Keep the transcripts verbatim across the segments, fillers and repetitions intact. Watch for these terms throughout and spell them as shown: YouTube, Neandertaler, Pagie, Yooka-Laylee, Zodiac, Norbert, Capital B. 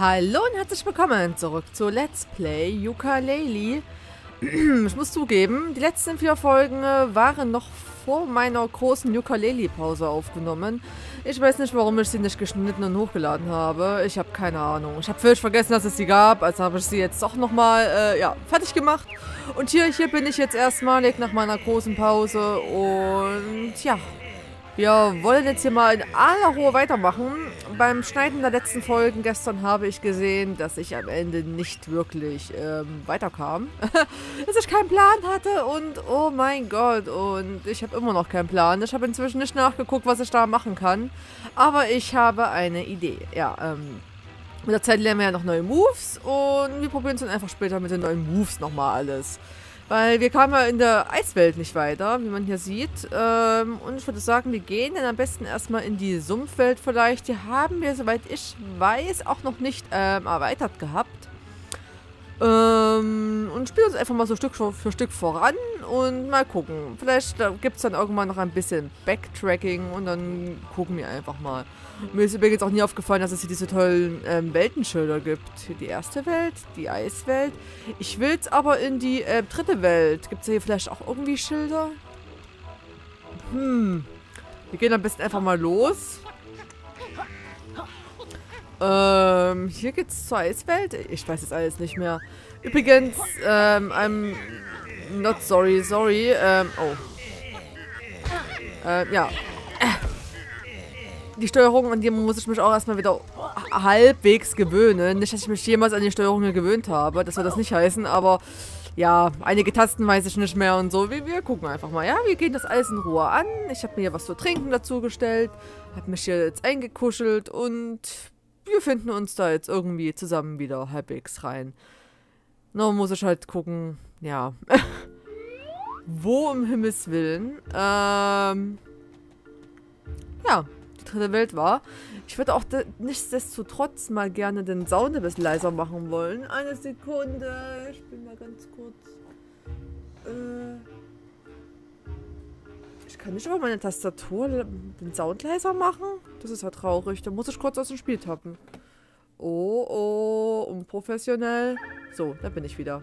Hallo und herzlich willkommen zurück zu Let's Play Yooka-Laylee. Ich muss zugeben, die letzten vier Folgen waren noch vor meiner großen Yooka-Laylee-Pause aufgenommen. Ich weiß nicht, warum ich sie nicht geschnitten und hochgeladen habe. Ich habe keine Ahnung. Ich habe völlig vergessen, dass es sie gab. Also habe ich sie jetzt doch nochmal äh, ja, fertig gemacht. Und hier, hier bin ich jetzt erstmalig nach meiner großen Pause. Und ja, wir wollen jetzt hier mal in aller Ruhe weitermachen. Beim Schneiden der letzten Folgen gestern habe ich gesehen, dass ich am Ende nicht wirklich ähm, weiterkam. Dass ich keinen Plan hatte und oh mein Gott, und ich habe immer noch keinen Plan. Ich habe inzwischen nicht nachgeguckt, was ich da machen kann. Aber ich habe eine Idee. Ja, ähm, mit der Zeit lernen wir ja noch neue Moves und wir probieren es dann einfach später mit den neuen Moves nochmal alles. Weil wir kamen ja in der Eiswelt nicht weiter, wie man hier sieht. Ähm, und ich würde sagen, wir gehen dann am besten erstmal in die Sumpfwelt vielleicht. Die haben wir, soweit ich weiß, auch noch nicht ähm, erweitert gehabt. Ähm, und spielen uns einfach mal so Stück für, für Stück voran und mal gucken. Vielleicht gibt es dann irgendwann noch ein bisschen Backtracking und dann gucken wir einfach mal. Mir ist übrigens auch nie aufgefallen, dass es hier diese tollen ähm, Weltenschilder gibt. Die erste Welt, die Eiswelt. Ich will es aber in die äh, dritte Welt. Gibt es hier vielleicht auch irgendwie Schilder? Hm. Wir gehen am besten einfach mal los. Ähm, hier geht's zur Eiswelt. Ich weiß jetzt alles nicht mehr. Übrigens, ähm, I'm not sorry, sorry. Ähm, oh. Ähm, ja. Die Steuerung, an die muss ich mich auch erstmal wieder halbwegs gewöhnen. Nicht, dass ich mich jemals an die Steuerungen gewöhnt habe. Das soll das nicht heißen, aber ja, einige Tasten weiß ich nicht mehr und so. Wir, wir gucken einfach mal. Ja, wir gehen das alles in Ruhe an. Ich habe mir hier was zu trinken dazu gestellt. Habe mich hier jetzt eingekuschelt und wir finden uns da jetzt irgendwie zusammen wieder halbwegs rein. Nur muss ich halt gucken, ja. Wo im Himmels Willen? Ähm. Ja. Dritte Welt war. Ich würde auch nichtsdestotrotz mal gerne den Sound ein bisschen leiser machen wollen. Eine Sekunde. Ich bin mal ganz kurz. Äh ich kann nicht über meine Tastatur den Sound leiser machen. Das ist ja traurig. Da muss ich kurz aus dem Spiel tappen. Oh, oh, unprofessionell. So, da bin ich wieder.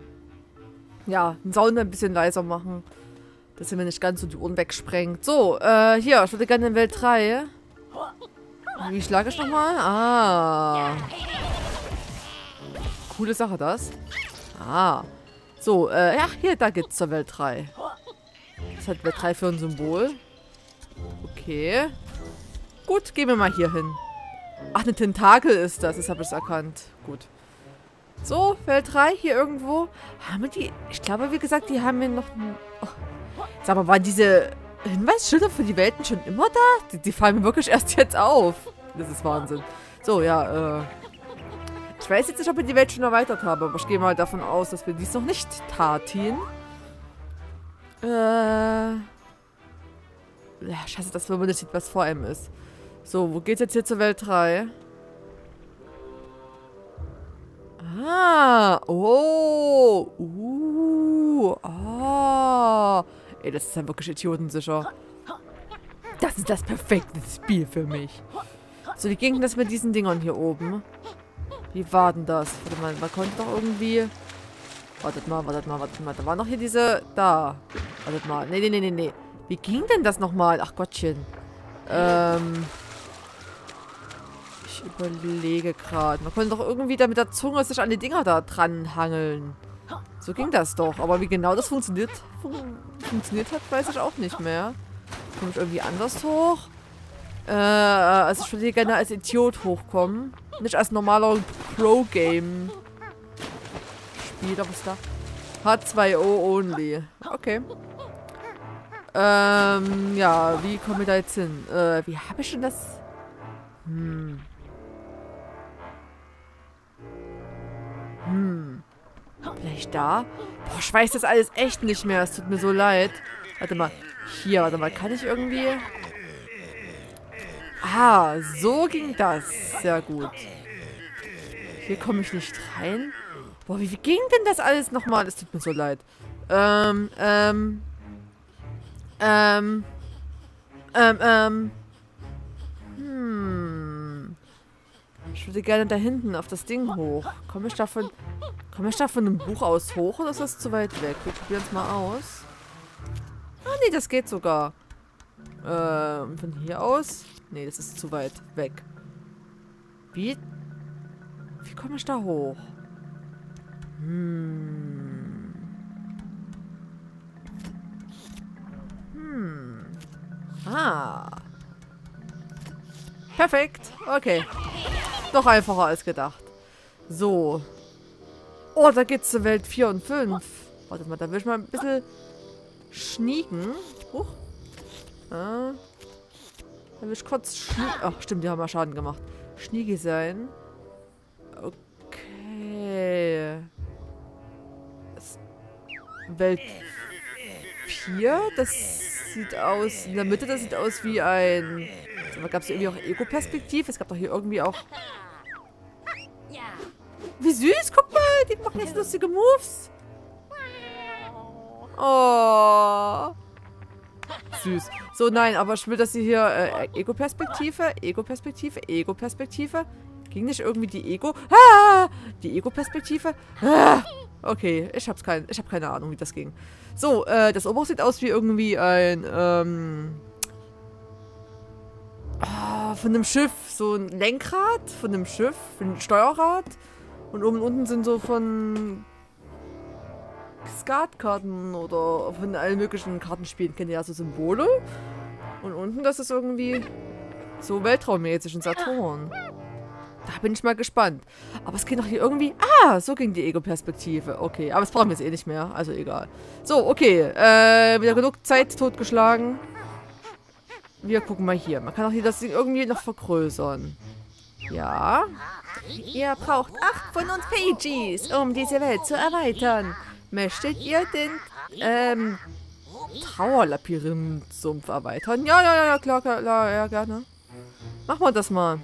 Ja, den Sound ein bisschen leiser machen. Dass er mir nicht ganz so die Ohren wegsprengt. So, äh, hier. Ich würde gerne in Welt drei. Wie schlage ich nochmal? Ah. Coole Sache, das. Ah. So, äh, ja, hier, da geht's zur Welt drei. Was hat Welt drei für ein Symbol? Okay. Gut, gehen wir mal hier hin. Ach, eine Tentakel ist das, das habe ich erkannt. Gut. So, Welt drei, hier irgendwo. Haben wir die... Ich glaube, wie gesagt, die haben wir noch... Oh. Sag mal, waren diese... Hinweisschilder für die Welten schon immer da? Die, die fallen mir wirklich erst jetzt auf. Das ist Wahnsinn. So, ja, äh... Ich weiß jetzt nicht, ob ich die Welt schon erweitert habe, aber ich gehe mal davon aus, dass wir dies noch nicht taten. Äh... Ja, scheiße, dass man nicht sieht, was vor einem ist. So, wo geht's jetzt hier zur Welt drei? Ah! Oh! Uh! Ah! Ey, das ist ja wirklich idiotensicher. Das ist das perfekte Spiel für mich. So, wie ging das mit diesen Dingern hier oben? Wie war denn das? Warte mal, man konnte doch irgendwie... Wartet mal, wartet mal, wartet mal. Da waren noch hier diese... Da. Wartet mal. Nee, nee, nee, nee, nee. Wie ging denn das nochmal? Ach Gottchen. Ähm... Ich überlege gerade. Man konnte doch irgendwie da mit der Zunge sich an die Dinger da dran hangeln. So ging das doch. Aber wie genau das funktioniert, fun funktioniert hat, weiß ich auch nicht mehr. Komme ich irgendwie anders hoch? Äh, also ich würde hier gerne als Idiot hochkommen. Nicht als normaler Pro-Game-Spiel. Da was da? H zwei O only. Okay. Ähm, ja, wie komme ich da jetzt hin? Äh, wie habe ich denn das? Hm. Hm. Vielleicht da? Boah, ich weiß das alles echt nicht mehr. Es tut mir so leid. Warte mal. Hier, warte mal. Kann ich irgendwie... Ah, so ging das. Sehr gut. Hier komme ich nicht rein. Boah, wie, wie ging denn das alles nochmal? Es tut mir so leid. Ähm, ähm... Ähm... Ähm, ähm... Hm... Ich würde gerne da hinten auf das Ding hoch. Komme ich da von, komm ich da von einem Buch aus hoch oder ist das zu weit weg? Wir probieren es mal aus. Ah, nee, das geht sogar. Ähm, von hier aus? Nee, das ist zu weit weg. Wie? Wie komme ich da hoch? Hm. Hm. Ah. Perfekt. Okay. Doch einfacher als gedacht. So. Oh, da geht's zur Welt vier und fünf. Warte mal, da will ich mal ein bisschen schnieken. Huch. Ah. Da will ich kurz schnieken. Ach, stimmt, die haben mal Schaden gemacht. Schnieke sein. Okay. Welt vier? Das sieht aus... In der Mitte, das sieht aus wie ein... Aber gab es irgendwie auch Ego-Perspektiv? Es gab doch hier irgendwie auch... Wie süß! Guck mal! Die machen jetzt lustige Moves! Oh! Süß. So, nein, aber ich will, dass sie hier... Äh, Ego-Perspektive, Ego-Perspektive, Ego-Perspektive... Ging nicht irgendwie die Ego... Ah! Die Ego-Perspektive? Ah! Okay, ich, hab's kein, ich hab keine Ahnung, wie das ging. So, äh, das Oberhaus sieht aus wie irgendwie ein... Ähm... Oh, von einem Schiff, so ein Lenkrad von einem Schiff, ein Steuerrad und oben und unten sind so von Skatkarten oder von allen möglichen Kartenspielen, kennt ihr ja so Symbole und unten das ist irgendwie so weltraummäßig ein Saturn. Da bin ich mal gespannt. Aber es geht doch hier irgendwie... Ah, so ging die Ego-Perspektive. Okay, aber das brauchen wir jetzt eh nicht mehr, also egal. So, okay, äh, wieder genug Zeit totgeschlagen. Wir gucken mal hier. Man kann auch hier das Ding irgendwie noch vergrößern. Ja. Ihr braucht acht von uns Pagies, um diese Welt zu erweitern. Möchtet ihr den ähm, Trauerlabyrinth-Sumpf erweitern? Ja, ja, ja, klar, klar, klar, ja, gerne. Machen wir das mal.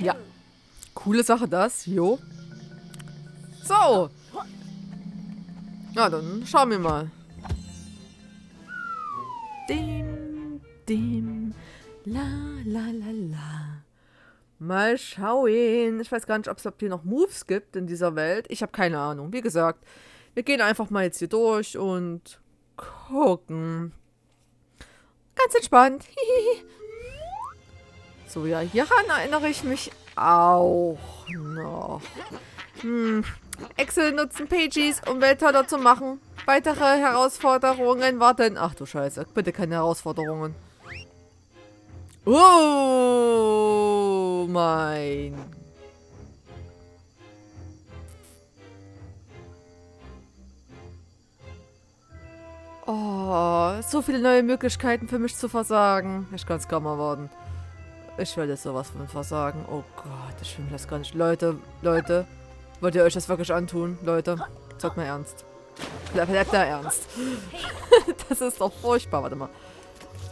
Ja. Coole Sache das, jo. So. Na, dann schauen wir mal. Dim, dim, la, la, la, la. Mal schauen. Ich weiß gar nicht, ob es hier noch Moves gibt in dieser Welt. Ich habe keine Ahnung. Wie gesagt, wir gehen einfach mal jetzt hier durch und gucken. Ganz entspannt. So, ja, hieran erinnere ich mich auch noch. Hm. Excel nutzen Pagies, um Welt toller zu machen. Weitere Herausforderungen warten. Ach du Scheiße, bitte keine Herausforderungen. Oh mein. Oh, so viele neue Möglichkeiten für mich zu versagen. Ich kann es kaum erwarten. Ich werde sowas von versagen. Oh Gott, ich will das gar nicht. Leute, Leute. Wollt ihr euch das wirklich antun, Leute? Sagt mal ernst. Bleibt da ernst. Das ist doch furchtbar. Warte mal.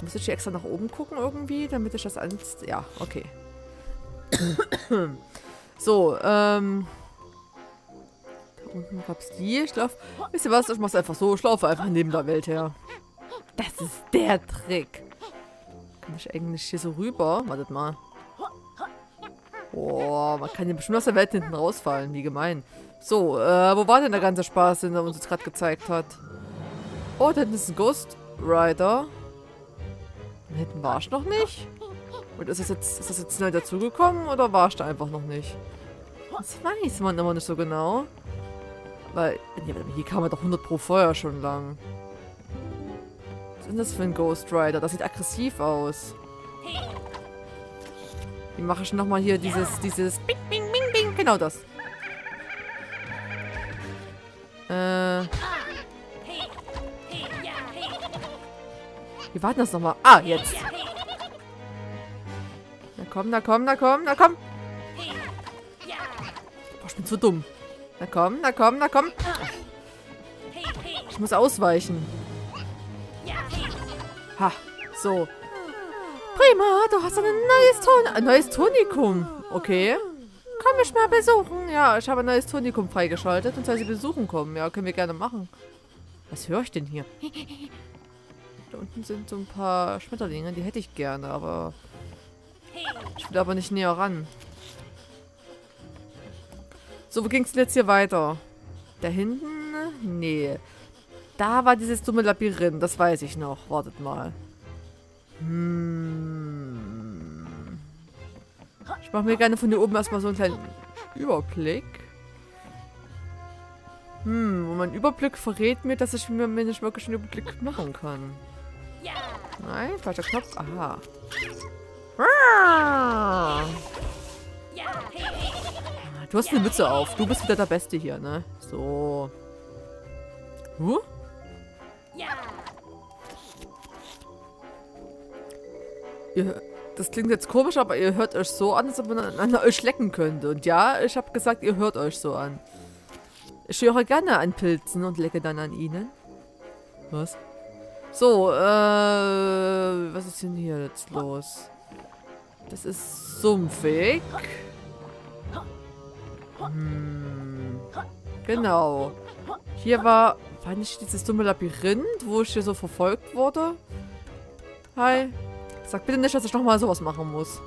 Muss ich hier extra nach oben gucken irgendwie, damit ich das ernst... Ja, okay. So, ähm... Da unten gab's die. Ich laufe... Wisst ihr was? Ich mach's einfach so. Ich laufe einfach neben der Welt her. Das ist der Trick. Kann ich eigentlich hier so rüber? Wartet mal. Boah, man kann ja bestimmt aus der Welt hinten rausfallen. Wie gemein. So, äh, wo war denn der ganze Spaß, den er uns jetzt gerade gezeigt hat? Oh, da hinten ist ein Ghost Rider. Da hinten war ich noch nicht. Und ist das jetzt, ist das jetzt neu dazugekommen oder war ich da einfach noch nicht? Das weiß man immer nicht so genau. Weil, hier kam man doch hundert pro Feuer schon lang. Was ist denn das für ein Ghost Rider? Das sieht aggressiv aus. Wie mache ich nochmal hier dieses, dieses Bing, Bing, Bing, Bing. Genau das. Äh. Wir warten das nochmal. Ah, jetzt. Na komm, na komm, na komm, na komm. Boah, ich bin zu dumm. Na komm, na komm, na komm. Ich muss ausweichen. Ha, so. Prima, du hast ein neues, Ton ein neues Tonikum. Okay. Komm mich mal besuchen. Ja, ich habe ein neues Tonikum freigeschaltet und soll sie besuchen kommen. Ja, können wir gerne machen. Was höre ich denn hier? Da unten sind so ein paar Schmetterlinge, die hätte ich gerne, aber ich will aber nicht näher ran. So, wo ging es denn jetzt hier weiter? Da hinten? Nee. Da war dieses dumme Labyrinth, das weiß ich noch. Wartet mal. Hm. Ich mache mir gerne von hier oben erstmal so einen kleinen Überblick. Hm, und mein Überblick verrät mir, dass ich mir nicht wirklich einen Überblick machen kann. Nein, falscher Knopf. Aha. Ah! Du hast eine Mütze auf. Du bist wieder der Beste hier, ne? So. Huh? Ihr, das klingt jetzt komisch, aber ihr hört euch so an, als ob man einander euch lecken könnte. Und ja, ich habe gesagt, ihr hört euch so an. Ich höre gerne an Pilzen und lecke dann an ihnen. Was? So, äh... was ist denn hier jetzt los? Das ist sumpfig. Hm. Genau. Hier war... War nicht dieses dumme Labyrinth, wo ich hier so verfolgt wurde? Hi. Sag bitte nicht, dass ich nochmal sowas machen muss.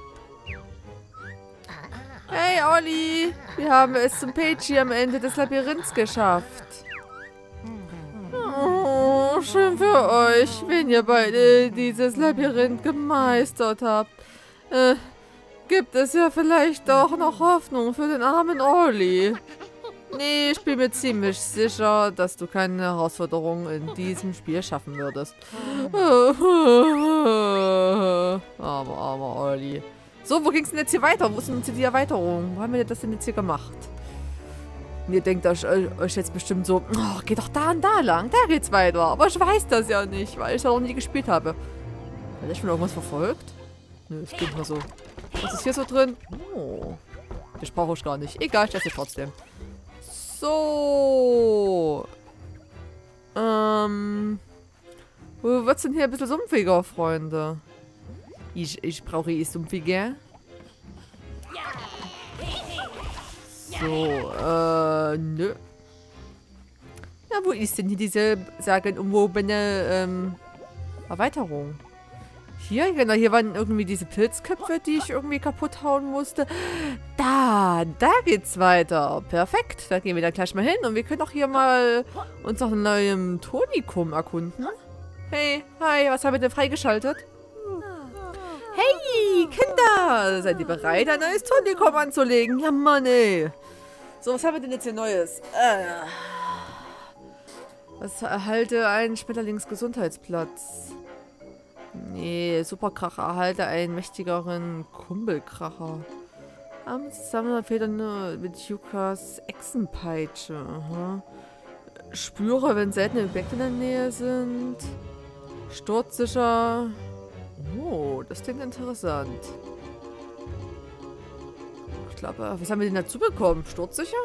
Hey, Olli. Wir haben es zum Pagie am Ende des Labyrinths geschafft. Oh, schön für euch, wenn ihr beide dieses Labyrinth gemeistert habt. Äh, gibt es ja vielleicht auch noch Hoffnung für den armen Olli. Nee, ich bin mir ziemlich sicher, dass du keine Herausforderung in diesem Spiel schaffen würdest. Aber, aber Olli. So, wo ging's denn jetzt hier weiter? Wo ist denn jetzt die Erweiterung? Wo haben wir das denn jetzt hier gemacht? Und ihr denkt euch, euch jetzt bestimmt so, oh, geht doch da und da lang, da geht's weiter. Aber ich weiß das ja nicht, weil ich das auch nie gespielt habe. Hat er schon irgendwas verfolgt? Nö, es geht mal so. Was ist hier so drin? Oh, das brauche ich gar nicht. Egal, ich esse trotzdem. So. Ähm. Wo wird's denn hier ein bisschen sumpfiger, Freunde? Ich, ich brauche eh sumpfiger. So, äh, nö. Na, wo ist denn hier diese sagenumwobene, ähm, Erweiterung? Hier, genau, hier waren irgendwie diese Pilzköpfe, die ich irgendwie kaputt hauen musste. Da, da geht's weiter. Perfekt, da gehen wir dann gleich mal hin. Und wir können auch hier mal uns nach einem neuen Tonikum erkunden. Hey, hi, was haben wir denn freigeschaltet? Hey, Kinder! Seid ihr bereit, ein neues Tonikum anzulegen? Ja, Mann, ey. So, was haben wir denn jetzt hier Neues? Äh, was erhalte einen Schmetterlingsgesundheitsplatz? Nee, Superkracher. Erhalte einen mächtigeren Kumpelkracher. Am Sammler fehlt nur mit Yukas Echsenpeitsche. Aha. Spüre, wenn seltene Objekte in der Nähe sind. Sturzsicher. Oh, das klingt interessant. Ich glaube, was haben wir denn dazu bekommen? Sturzsicher?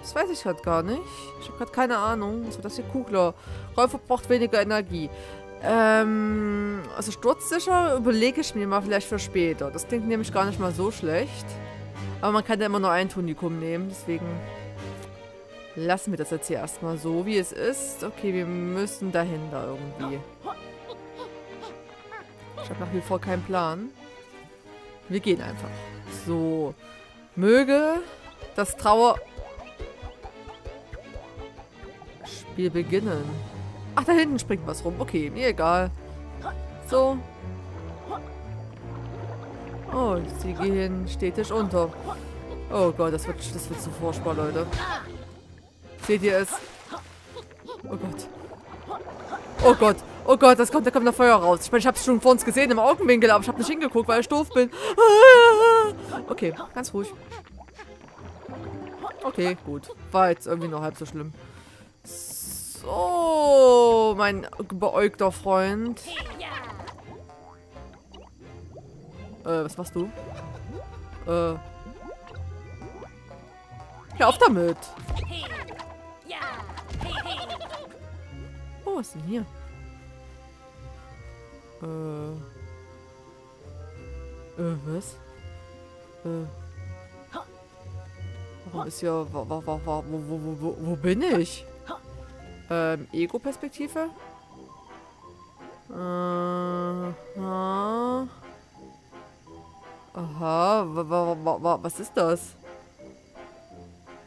Das weiß ich gerade gar nicht. Ich habe gerade keine Ahnung. Was war das hier? Kugler. Rolf verbraucht weniger Energie. Ähm, also sturzsicher überlege ich mir mal vielleicht für später. Das klingt nämlich gar nicht mal so schlecht. Aber man kann ja immer nur ein Tonikum nehmen, deswegen lassen wir das jetzt hier erstmal so, wie es ist. Okay, wir müssen dahinter irgendwie. Ich habe nach wie vor keinen Plan. Wir gehen einfach. So. Möge das Trauerspiel beginnen. Ach, da hinten springt was rum. Okay, mir egal. So. Oh, sie gehen stetig unter. Oh Gott, das wird, das wird so furchtbar, Leute. Seht ihr es? Oh Gott. Oh Gott. Oh Gott, das kommt, da kommt noch Feuer raus. Ich meine, ich habe es schon vor uns gesehen im Augenwinkel, aber ich habe nicht hingeguckt, weil ich doof bin. Okay, ganz ruhig. Okay, gut. War jetzt irgendwie noch halb so schlimm. So, mein beäugter Freund. Äh, was machst du? Äh. Hör auf damit. Oh, was ist denn hier? Äh. Äh, was? Äh. Warum ist hier. Wo, wo, wo, wo, wo, wo bin ich? Ähm, Ego-Perspektive? Aha. Aha. Was ist das?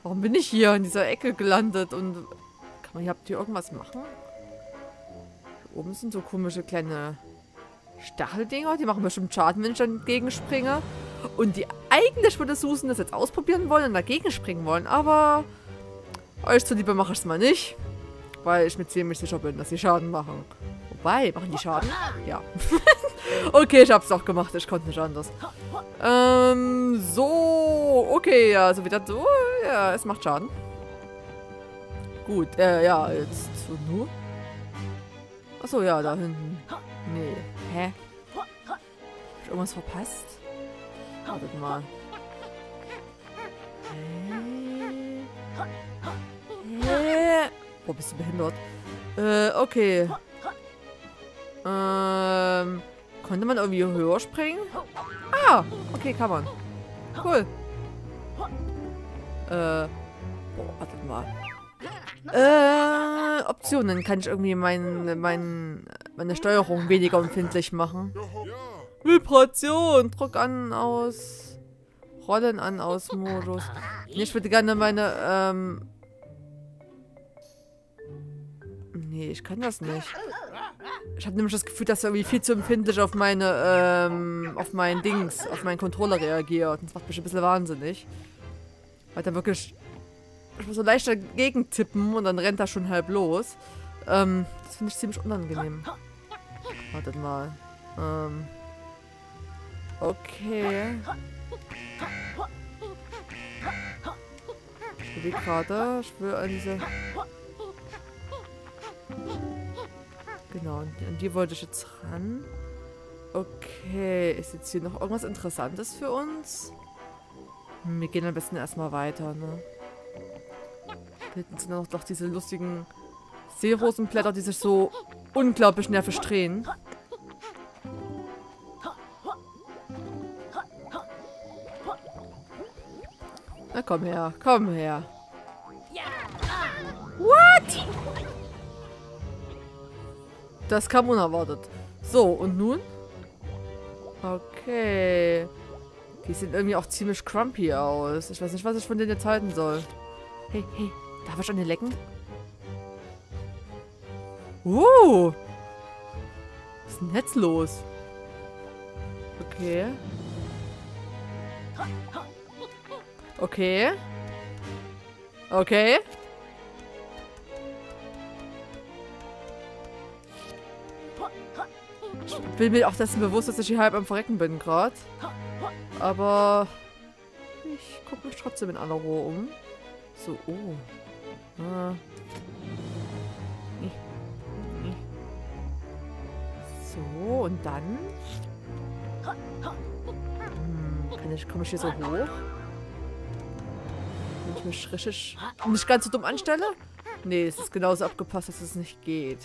Warum bin ich hier in dieser Ecke gelandet? Und kann man hier, habt ihr irgendwas machen? Hier oben sind so komische kleine Stacheldinger. Die machen bestimmt Schaden, wenn ich dann entgegenspringe. Und die eigentlich würde Susan das jetzt ausprobieren wollen und dagegen springen wollen. Aber euch zuliebe mache ich es mal nicht. Weil ich mir ziemlich sicher bin, dass sie Schaden machen. Wobei, machen die Schaden? Ja. Okay, ich hab's doch gemacht. Ich konnte nicht anders. Ähm, so. Okay, ja, also wieder so. Ja, es macht Schaden. Gut, äh, ja, jetzt so nur. Achso, ja, da hinten. Nee. Hä? Hab ich irgendwas verpasst? Wartet mal. Hä? Hä? Boah, bist du behindert? Äh, okay. Ähm, konnte man irgendwie höher springen? Ah, okay, kann man. Cool. Äh, boah, wartet mal. Äh, Optionen. Kann ich irgendwie mein, mein, meine Steuerung weniger empfindlich machen? Vibration. Druck an, aus. Rollen an, aus Modus. Nee, ich würde gerne meine, ähm... Nee, ich kann das nicht. Ich habe nämlich das Gefühl, dass er irgendwie viel zu empfindlich auf meine, ähm, auf meinen Dings, auf meinen Controller reagiert. Das macht mich ein bisschen wahnsinnig. Weil da wirklich... Ich muss so leicht dagegen tippen und dann rennt er schon halb los. Ähm, das finde ich ziemlich unangenehm. Wartet mal. Ähm... Okay. Ich will die Karte. Ich will an diese... Genau, an die wollte ich jetzt ran. Okay, ist jetzt hier noch irgendwas Interessantes für uns? Hm, wir gehen am besten erstmal weiter, ne? Hinten sind noch doch diese lustigen Seerosenblätter, die sich so unglaublich nervig drehen. Na komm her, komm her. What? Das kam unerwartet. So, und nun? Okay. Die sehen irgendwie auch ziemlich crumpy aus. Ich weiß nicht, was ich von denen jetzt halten soll. Hey, hey, darf ich an den lecken? Uh! Was ist denn jetzt los? Okay. Okay. Okay. Ich bin mir auch dessen bewusst, dass ich hier halb am Verrecken bin gerade. Aber ich gucke mich trotzdem in aller Ruhe um. So, oh. Ah. Nee. Nee. So, und dann? Hm, kann ich, komme ich hier so hoch? Wenn ich mich richtig nicht ganz so dumm anstelle? Nee, es ist genauso abgepasst, dass es nicht geht.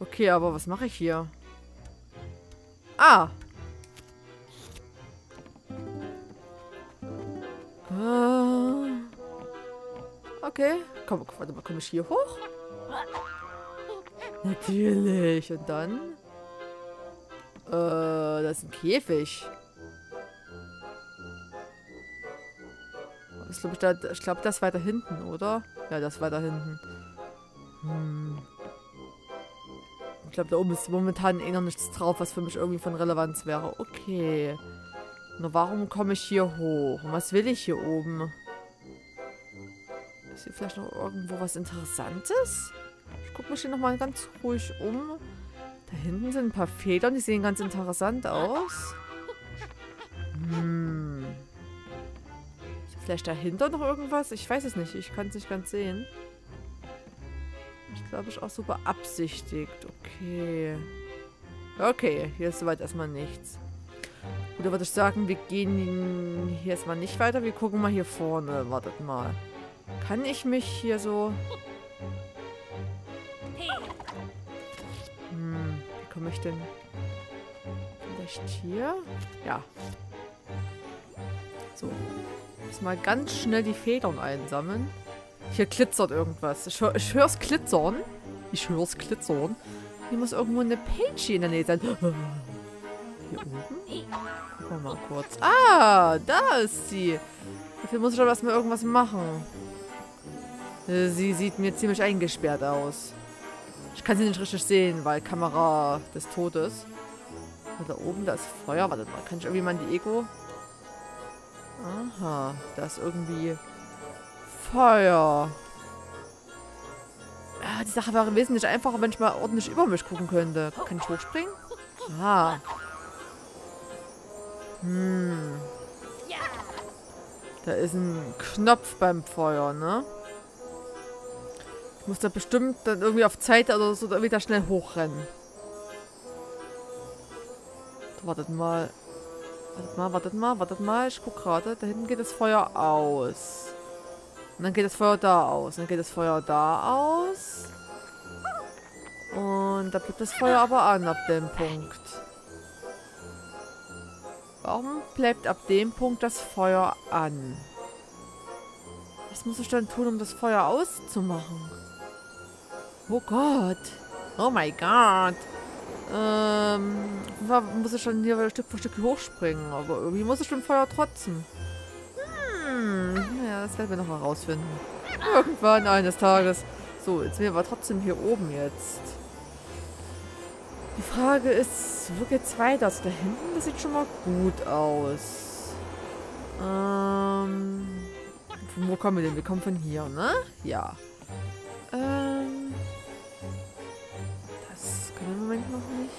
Okay, aber was mache ich hier? Ah! Ah. Okay. Komm, warte mal, komme ich hier hoch? Natürlich. Und dann? Äh, da ist ein Käfig. Ich glaube, da, ich glaube, das ist weiter hinten, oder? Ja, das ist weiter hinten. Hm. Ich glaube, da oben ist momentan eh noch nichts drauf, was für mich irgendwie von Relevanz wäre. Okay. Nur warum komme ich hier hoch? Und was will ich hier oben? Ist hier vielleicht noch irgendwo was Interessantes? Ich gucke mich hier nochmal ganz ruhig um. Da hinten sind ein paar Federn, die sehen ganz interessant aus. Hm. Ist vielleicht dahinter noch irgendwas? Ich weiß es nicht. Ich kann es nicht ganz sehen. Glaube ich auch so beabsichtigt. Okay. Okay, hier ist soweit erstmal nichts. Oder würde ich sagen, wir gehen hier erstmal nicht weiter. Wir gucken mal hier vorne. Wartet mal. Kann ich mich hier so... Hm, wie komme ich denn? Vielleicht hier? Ja. So. Jetzt mal ganz schnell die Federn einsammeln. Hier glitzert irgendwas. Ich, hör, ich hör's glitzern. Ich hör's glitzern. Hier muss irgendwo eine Pagey in der Nähe sein. Hier oben? Gucken wir mal kurz. Ah, da ist sie. Dafür muss ich doch erstmal irgendwas machen. Sie sieht mir ziemlich eingesperrt aus. Ich kann sie nicht richtig sehen, weil Kamera des Todes. Und da oben, da ist Feuer. Warte mal, kann ich irgendwie mal in die Ego? Aha, da ist irgendwie Feuer. Ah, die Sache wäre wesentlich einfacher, wenn ich mal ordentlich über mich gucken könnte. Kann ich hochspringen? Ah. Hm. Da ist ein Knopf beim Feuer, ne? Ich muss da bestimmt dann irgendwie auf Zeit oder so wieder schnell hochrennen. Wartet mal. Wartet mal, wartet mal, wartet mal. Ich guck gerade. Da hinten geht das Feuer aus. Und dann geht das Feuer da aus. Und dann geht das Feuer da aus. Und da bleibt das Feuer aber an ab dem Punkt. Warum bleibt ab dem Punkt das Feuer an? Was muss ich dann tun, um das Feuer auszumachen? Oh Gott. Oh mein Gott. Ähm, muss ich schon hier Stück für Stück hochspringen, aber irgendwie muss ich schon Feuer trotzen. Hm, ja, das werden wir noch mal rausfinden. Irgendwann eines Tages. So, jetzt sind wir aber trotzdem hier oben jetzt. Die Frage ist, wo geht's weiter? Also da hinten, das sieht schon mal gut aus. Ähm, von wo kommen wir denn? Wir kommen von hier, ne? Ja. Ähm... Im Moment noch nicht.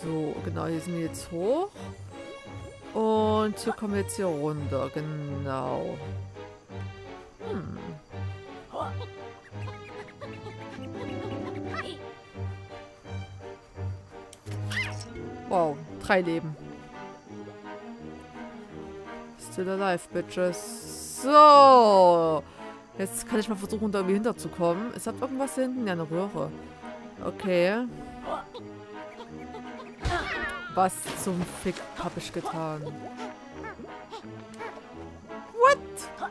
So, genau, hier sind wir jetzt hoch. Und so kommen wir jetzt hier runter, genau. Hm. Wow, drei Leben. Still alive, bitches. So. Jetzt kann ich mal versuchen, da irgendwie hinterzukommen. Ist da irgendwas hinten? Ja, eine Röhre. Okay. Was zum Fick habe ich getan? What?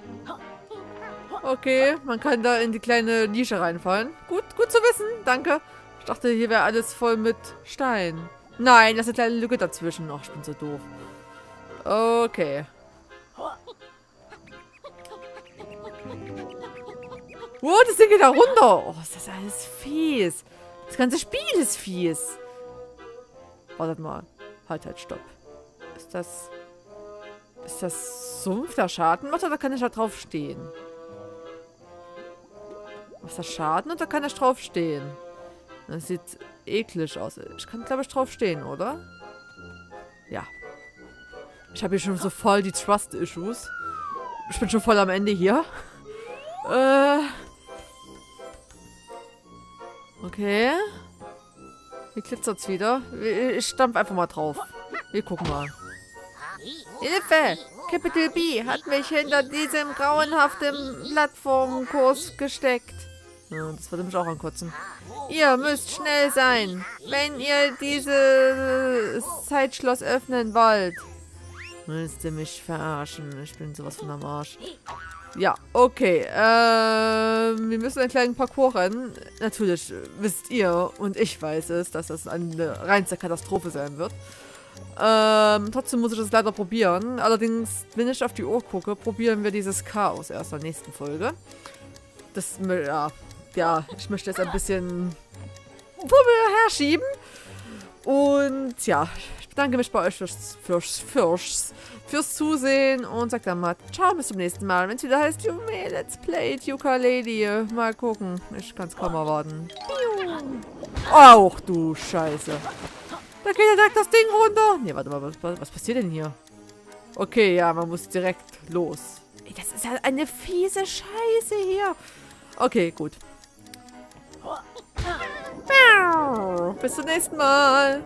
Okay, man kann da in die kleine Nische reinfallen. Gut, gut zu wissen. Danke. Ich dachte, hier wäre alles voll mit Stein. Nein, da ist eine kleine Lücke dazwischen. Ach, ich bin so doof. Okay. Wow, das Ding geht da runter. Oh, ist das alles fies. Das ganze Spiel ist fies. Wartet mal. Halt, halt, stopp. Ist das... Ist das Sumpf, der Schaden macht, oder kann ich da drauf stehen? Macht das Schaden, oder kann ich drauf stehen? Das sieht eklig aus. Ich kann, glaube ich, drauf stehen, oder? Ja. Ich habe hier schon so voll die Trust-Issues. Ich bin schon voll am Ende hier. Äh... Okay. Hier glitzert's wieder. Ich stampf einfach mal drauf. Wir gucken mal. Hilfe! Capital B hat mich hinter diesem grauenhaften Plattformkurs gesteckt. Ja, das würde mich auch ankotzen. Ihr müsst schnell sein, wenn ihr dieses Zeitschloss öffnen wollt. Müsst ihr mich verarschen. Ich bin sowas von am Arsch. Ja, okay. Ähm, wir müssen einen kleinen Parcours rennen. Natürlich wisst ihr, und ich weiß es, dass das eine reinste Katastrophe sein wird. Ähm, trotzdem muss ich das leider probieren. Allerdings, wenn ich auf die Uhr gucke, probieren wir dieses Chaos erst in der nächsten Folge. Das, ja, ja, ich möchte jetzt ein bisschen herschieben. Und ja, ich bedanke mich bei euch fürs, fürs, fürs, fürs Zusehen und sag dann mal ciao, bis zum nächsten Mal, wenn es wieder heißt Let's Play Yooka-Laylee. Mal gucken, ich kann es kaum erwarten. Auch du Scheiße. Da geht ja direkt das Ding runter. Ne, warte mal, was, was passiert denn hier? Okay, ja, man muss direkt los. Ey, das ist ja eine fiese Scheiße hier. Okay, gut. Bis zum nächsten Mal.